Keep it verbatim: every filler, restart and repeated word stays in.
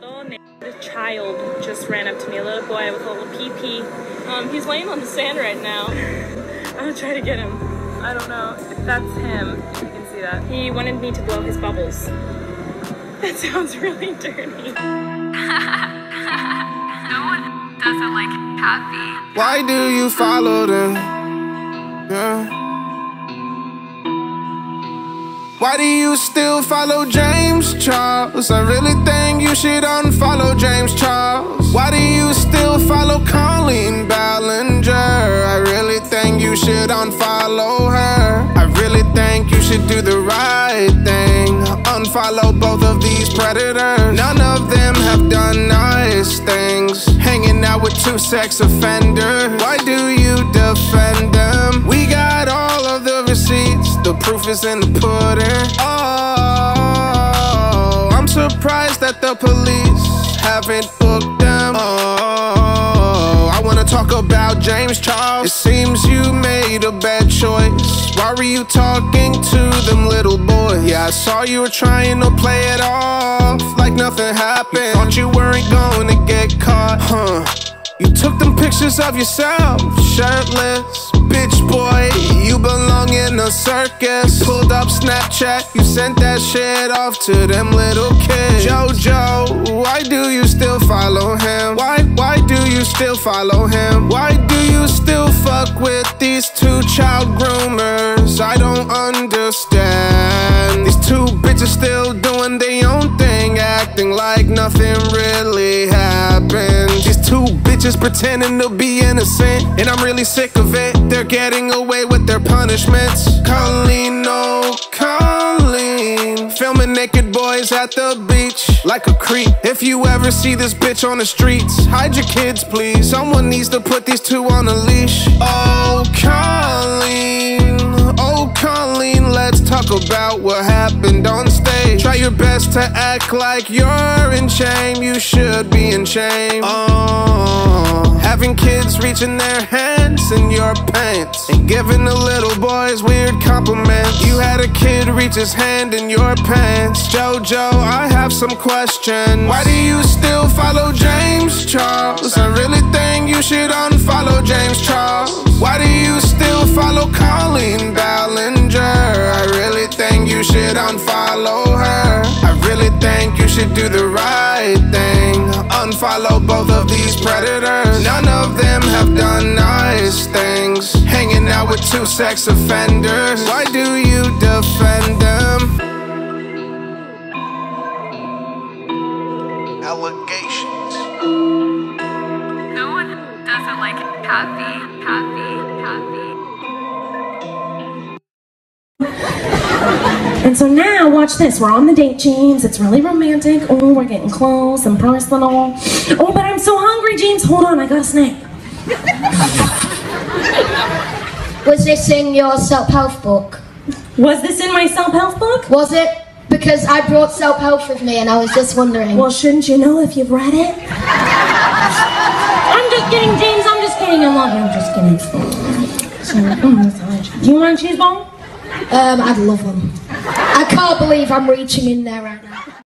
little and a child just ran up to me, a little boy with a little pee pee. Um, he's laying on the sand right now. I'm gonna try to get him. I don't know if that's him. You can see that. He wanted me to blow his bubbles. That sounds really dirty. No one doesn't like happy. Why do you follow them? Yeah. Why do you still follow James Charles? I really think you should unfollow James Charles. Why do you still follow Colleen Ballinger? I really think you should unfollow her. I really think you should do the right thing. Unfollow both of these predators. None of them have done nice things. Hanging out with two sex offenders. Why do you defend them? We got all of the receipts. The proof is in the pudding. Oh, I'm surprised that the police haven't booked them. Oh, I wanna talk about James Charles. It seems you made a bad choice. Why were you talking to them little boys? Yeah, I saw you were trying to play it off like nothing happened. You thought you weren't gonna get caught, huh? You took them pictures of yourself, shirtless, bitch boy. You belong in a circus. Pulled up Snapchat, you sent that shit off to them little kids. JoJo, why do you still follow him? Why, why do you still follow him? Why do you still fuck with these two child groomers? I don't understand. These two bitches still doing their own thing, acting like nothing really happened. These two bitches pretending to be innocent, and I'm really sick of it. They're getting away with their punishments. Colleen, oh Colleen, filming naked boys at the beach like a creep. If you ever see this bitch on the streets, hide your kids please. Someone needs to put these two on a leash. Oh Colleen, oh Colleen, let's talk about what happened on stage. Try your best to act like you're in shame. You should be in shame. Oh, having kids reaching their hands in your pants and giving the little boys weird compliments. You had a kid reach his hand in your pants. JoJo, I have some questions. Why do you still follow James Charles? I really think you should unfollow James Charles. Why do you still follow Colleen Ballinger? I really think you should unfollow her. I really think you should do the right thing. Unfollow both of these predators. None of them have done nice things. Hanging out with two sex offenders. Why do you defend them? Allegations. No one doesn't like happy, happy, happy. And so now, watch this. We're on the date, James. It's really romantic. Oh, we're getting close and personal. Oh, but I'm so hungry, James. Hold on, I got a snack. Was this in your self-help book? Was this in my self-help book? Was it? Because I brought self-help with me and I was just wondering. Well, shouldn't you know if you've read it? I'm just kidding, James. I'm just kidding. I love you. I'm just kidding. So, oh my gosh. Do you want a cheese ball? Um, I'd love them. I can't believe I'm reaching in there right now.